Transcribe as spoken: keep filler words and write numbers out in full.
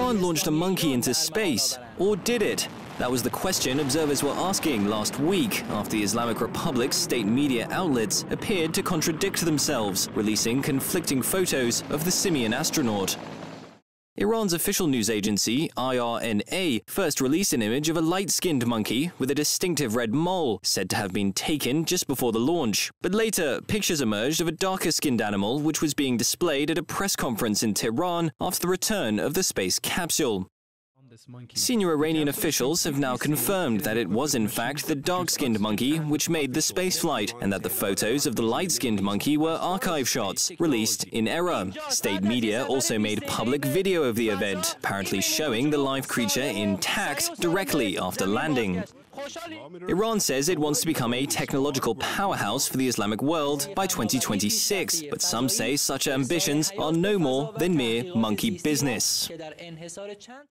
Iran launched a monkey into space, or did it? That was the question observers were asking last week after the Islamic Republic's state media outlets appeared to contradict themselves, releasing conflicting photos of the simian astronaut. Iran's official news agency, I R N A, first released an image of a light-skinned monkey with a distinctive red mole, said to have been taken just before the launch. But later, pictures emerged of a darker-skinned animal which was being displayed at a press conference in Tehran after the return of the space capsule. Senior Iranian officials have now confirmed that it was in fact the dark-skinned monkey which made the spaceflight, and that the photos of the light-skinned monkey were archive shots, released in error. State media also made public video of the event, apparently showing the live creature intact directly after landing. Iran says it wants to become a technological powerhouse for the Islamic world by twenty twenty-six, but some say such ambitions are no more than mere monkey business.